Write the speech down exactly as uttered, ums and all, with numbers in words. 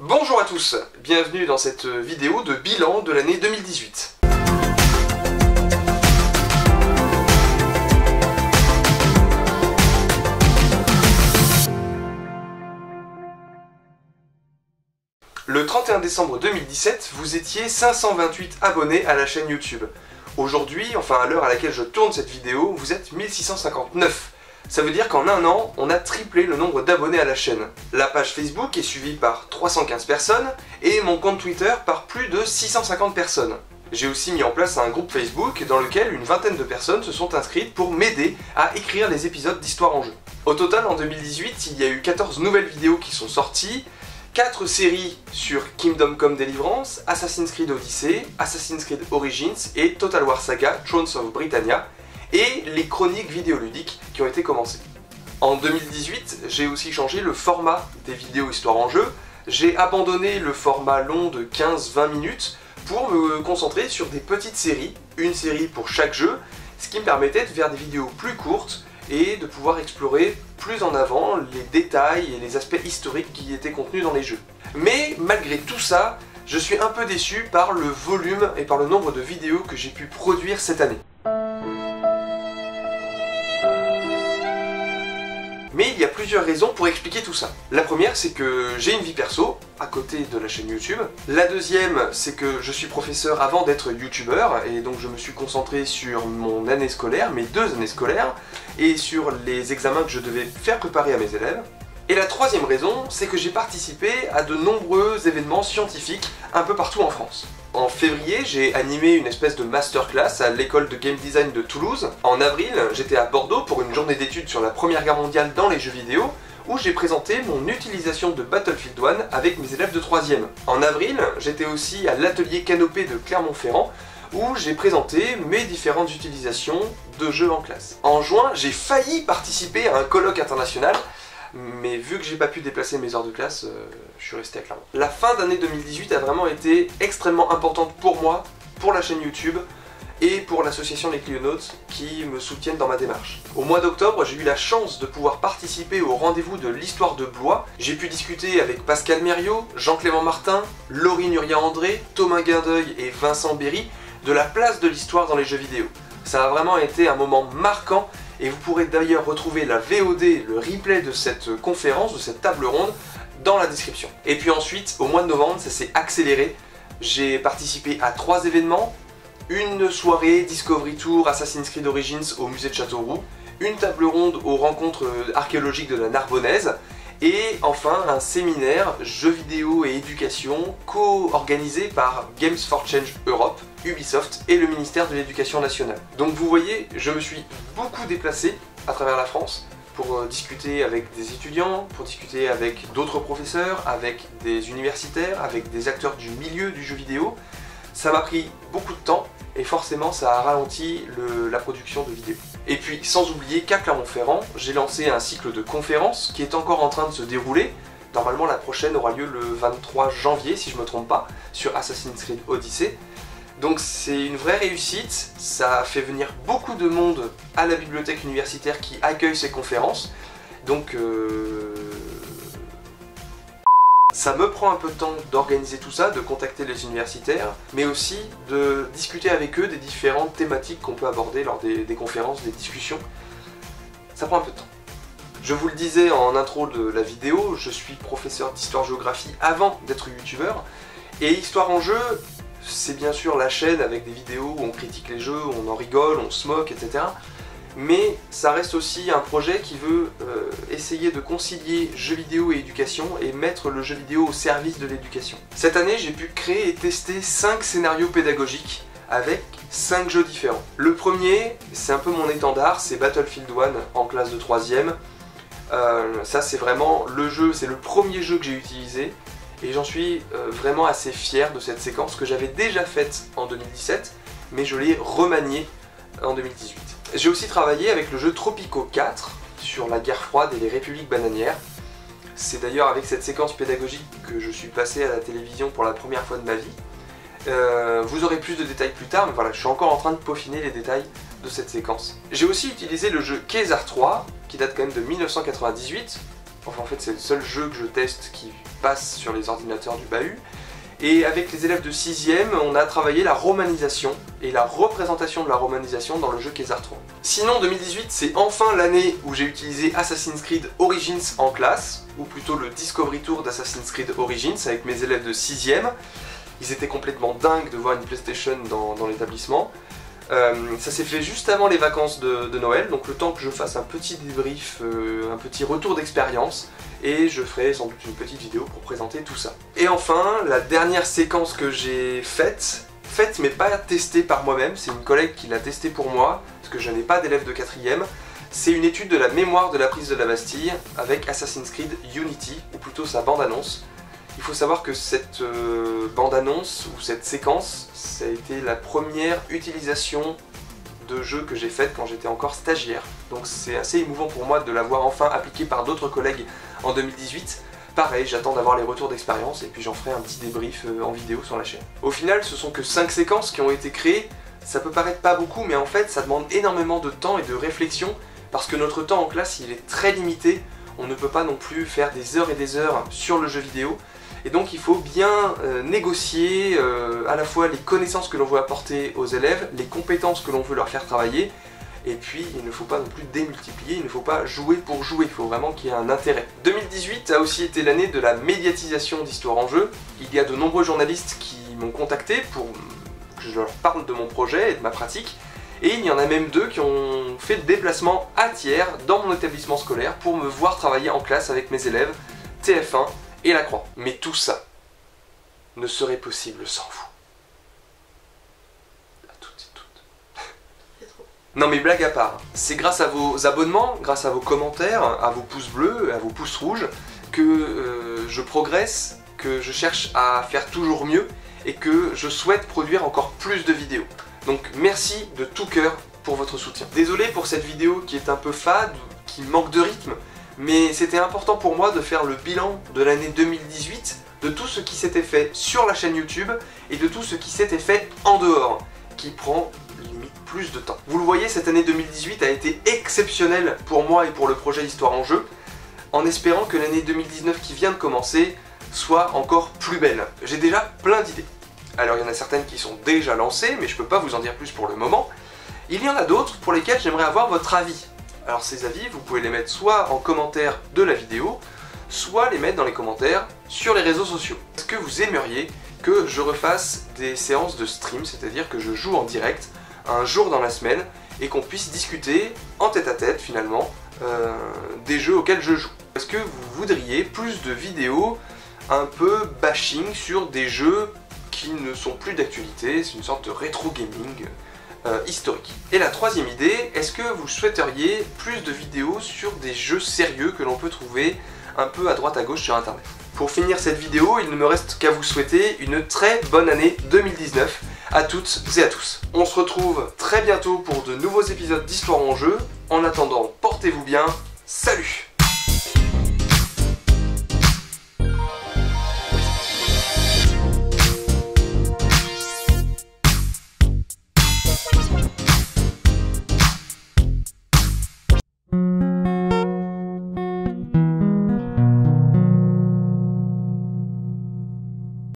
Bonjour à tous, bienvenue dans cette vidéo de bilan de l'année deux mille dix-huit. Le trente et un décembre deux mille dix-sept, vous étiez cinq cent vingt-huit abonnés à la chaîne YouTube. Aujourd'hui, enfin à l'heure à laquelle je tourne cette vidéo, vous êtes mille six cent cinquante-neuf. Ça veut dire qu'en un an, on a triplé le nombre d'abonnés à la chaîne. La page Facebook est suivie par trois cent quinze personnes et mon compte Twitter par plus de six cent cinquante personnes. J'ai aussi mis en place un groupe Facebook dans lequel une vingtaine de personnes se sont inscrites pour m'aider à écrire les épisodes d'Histoire en Jeux. Au total, en deux mille dix-huit, il y a eu quatorze nouvelles vidéos qui sont sorties, quatre séries sur Kingdom Come Deliverance, Assassin's Creed Odyssey, Assassin's Creed Origins et Total War Saga: Thrones of Britannia, et les chroniques vidéoludiques qui ont été commencées. En deux mille dix-huit, j'ai aussi changé le format des vidéos Histoire en Jeu. J'ai abandonné le format long de quinze vingt minutes pour me concentrer sur des petites séries, une série pour chaque jeu, ce qui me permettait de faire des vidéos plus courtes et de pouvoir explorer plus en avant les détails et les aspects historiques qui étaient contenus dans les jeux. Mais malgré tout ça, je suis un peu déçu par le volume et par le nombre de vidéos que j'ai pu produire cette année. Mais il y a plusieurs raisons pour expliquer tout ça. La première, c'est que j'ai une vie perso, à côté de la chaîne YouTube. La deuxième, c'est que je suis professeur avant d'être youtubeur, et donc je me suis concentré sur mon année scolaire, mes deux années scolaires, et sur les examens que je devais faire préparer à mes élèves. Et la troisième raison, c'est que j'ai participé à de nombreux événements scientifiques un peu partout en France. En février, j'ai animé une espèce de masterclass à l'école de game design de Toulouse. En avril, j'étais à Bordeaux pour une journée d'études sur la Première Guerre mondiale dans les jeux vidéo, où j'ai présenté mon utilisation de Battlefield One avec mes élèves de troisième. En avril, j'étais aussi à l'atelier Canopée de Clermont-Ferrand, où j'ai présenté mes différentes utilisations de jeux en classe. En juin, j'ai failli participer à un colloque international, mais vu que j'ai pas pu déplacer mes heures de classe, euh, je suis resté à Clermont. La fin d'année deux mille dix-huit a vraiment été extrêmement importante pour moi, pour la chaîne YouTube et pour l'association Les Clionautes qui me soutiennent dans ma démarche. Au mois d'octobre, j'ai eu la chance de pouvoir participer au rendez-vous de l'histoire de Blois. J'ai pu discuter avec Pascal Meriot, Jean-Clément Martin, Laurie Nuria-André, Thomas Guindeuil et Vincent Berry de la place de l'histoire dans les jeux vidéo. Ça a vraiment été un moment marquant. Et vous pourrez d'ailleurs retrouver la V O D, le replay de cette conférence, de cette table ronde, dans la description. Et puis ensuite, au mois de novembre, ça s'est accéléré. J'ai participé à trois événements, une soirée Discovery Tour Assassin's Creed Origins au musée de Châteauroux, une table ronde aux rencontres archéologiques de la Narbonnaise, et enfin un séminaire jeux vidéo et éducation co-organisé par Games for Change Europe, Ubisoft et le ministère de l'Éducation nationale. Donc vous voyez, je me suis beaucoup déplacé à travers la France pour discuter avec des étudiants, pour discuter avec d'autres professeurs, avec des universitaires, avec des acteurs du milieu du jeu vidéo. Ça m'a pris beaucoup de temps et forcément ça a ralenti le, la production de vidéos. Et puis sans oublier qu'à Clermont-Ferrand, j'ai lancé un cycle de conférences qui est encore en train de se dérouler. Normalement la prochaine aura lieu le vingt-trois janvier, si je ne me trompe pas, sur Assassin's Creed Odyssey. Donc c'est une vraie réussite, ça fait venir beaucoup de monde à la bibliothèque universitaire qui accueille ces conférences. Donc euh... ça me prend un peu de temps d'organiser tout ça, de contacter les universitaires, mais aussi de discuter avec eux des différentes thématiques qu'on peut aborder lors des, des conférences, des discussions. Ça prend un peu de temps. Je vous le disais en intro de la vidéo, je suis professeur d'histoire-géographie avant d'être youtubeur, et Histoire en Jeu, c'est bien sûr la chaîne avec des vidéos où on critique les jeux, on en rigole, on se moque, et cetera. Mais ça reste aussi un projet qui veut euh, essayer de concilier jeux vidéo et éducation et mettre le jeu vidéo au service de l'éducation. Cette année, j'ai pu créer et tester cinq scénarios pédagogiques avec cinq jeux différents. Le premier, c'est un peu mon étendard, c'est Battlefield One en classe de troisième. Euh, ça, c'est vraiment le jeu, c'est le premier jeu que j'ai utilisé. Et j'en suis vraiment assez fier de cette séquence que j'avais déjà faite en deux mille dix-sept, mais je l'ai remaniée en deux mille dix-huit. J'ai aussi travaillé avec le jeu Tropico quatre sur la guerre froide et les républiques bananières. C'est d'ailleurs avec cette séquence pédagogique que je suis passé à la télévision pour la première fois de ma vie. Euh, vous aurez plus de détails plus tard, mais voilà, je suis encore en train de peaufiner les détails de cette séquence. J'ai aussi utilisé le jeu Caesar trois, qui date quand même de mille neuf cent quatre-vingt-dix-huit, Enfin, en fait, c'est le seul jeu que je teste qui passe sur les ordinateurs du bahut. Et avec les élèves de sixième, on a travaillé la romanisation et la représentation de la romanisation dans le jeu Caesar trois. Sinon, deux mille dix-huit, c'est enfin l'année où j'ai utilisé Assassin's Creed Origins en classe, ou plutôt le Discovery Tour d'Assassin's Creed Origins avec mes élèves de sixième. Ils étaient complètement dingues de voir une PlayStation dans, dans l'établissement. Euh, ça s'est fait juste avant les vacances de, de Noël, donc le temps que je fasse un petit débrief, euh, un petit retour d'expérience, et je ferai sans doute une petite vidéo pour présenter tout ça. Et enfin, la dernière séquence que j'ai faite, faite mais pas testée par moi-même, c'est une collègue qui l'a testée pour moi, parce que je n'ai pas d'élève de quatrième, c'est une étude de la mémoire de la prise de la Bastille avec Assassin's Creed Unity, ou plutôt sa bande-annonce. Il faut savoir que cette euh, bande-annonce, ou cette séquence, ça a été la première utilisation de jeu que j'ai faite quand j'étais encore stagiaire. Donc c'est assez émouvant pour moi de l'avoir enfin appliquée par d'autres collègues en deux mille dix-huit. Pareil, j'attends d'avoir les retours d'expérience et puis j'en ferai un petit débrief euh, en vidéo sur la chaîne. Au final, ce sont que cinq séquences qui ont été créées. Ça peut paraître pas beaucoup, mais en fait ça demande énormément de temps et de réflexion, parce que notre temps en classe il est très limité. On ne peut pas non plus faire des heures et des heures sur le jeu vidéo. Et donc il faut bien euh, négocier euh, à la fois les connaissances que l'on veut apporter aux élèves, les compétences que l'on veut leur faire travailler, et puis il ne faut pas non plus démultiplier, il ne faut pas jouer pour jouer, il faut vraiment qu'il y ait un intérêt. deux mille dix-huit a aussi été l'année de la médiatisation d'Histoire en Jeux. Il y a de nombreux journalistes qui m'ont contacté pour que je leur parle de mon projet et de ma pratique, et il y en a même deux qui ont fait le déplacement à Thiers dans mon établissement scolaire pour me voir travailler en classe avec mes élèves, T F un, et la Croix. Mais tout ça ne serait possible sans vous. À toutes et toutes. C'est trop. Non mais blague à part, c'est grâce à vos abonnements, grâce à vos commentaires, à vos pouces bleus, à vos pouces rouges, que euh, je progresse, que je cherche à faire toujours mieux, et que je souhaite produire encore plus de vidéos. Donc merci de tout cœur pour votre soutien. Désolé pour cette vidéo qui est un peu fade, qui manque de rythme, mais c'était important pour moi de faire le bilan de l'année deux mille dix-huit, de tout ce qui s'était fait sur la chaîne YouTube et de tout ce qui s'était fait en dehors, qui prend limite plus de temps. Vous le voyez, cette année deux mille dix-huit a été exceptionnelle pour moi et pour le projet Histoire en Jeux, en espérant que l'année deux mille dix-neuf qui vient de commencer soit encore plus belle. J'ai déjà plein d'idées. Alors il y en a certaines qui sont déjà lancées, mais je peux pas vous en dire plus pour le moment. Il y en a d'autres pour lesquelles j'aimerais avoir votre avis. Alors ces avis, vous pouvez les mettre soit en commentaire de la vidéo, soit les mettre dans les commentaires sur les réseaux sociaux. Est-ce que vous aimeriez que je refasse des séances de stream, c'est-à-dire que je joue en direct un jour dans la semaine et qu'on puisse discuter en tête-à-tête finalement euh, des jeux auxquels je joue? Est-ce que vous voudriez plus de vidéos un peu bashing sur des jeux qui ne sont plus d'actualité? C'est une sorte de rétro gaming Euh, historique. Et la troisième idée, est-ce que vous souhaiteriez plus de vidéos sur des jeux sérieux que l'on peut trouver un peu à droite à gauche sur internet? Pour finir cette vidéo, il ne me reste qu'à vous souhaiter une très bonne année deux mille dix-neuf à toutes et à tous. On se retrouve très bientôt pour de nouveaux épisodes d'Histoire en Jeux. En attendant, portez-vous bien, salut!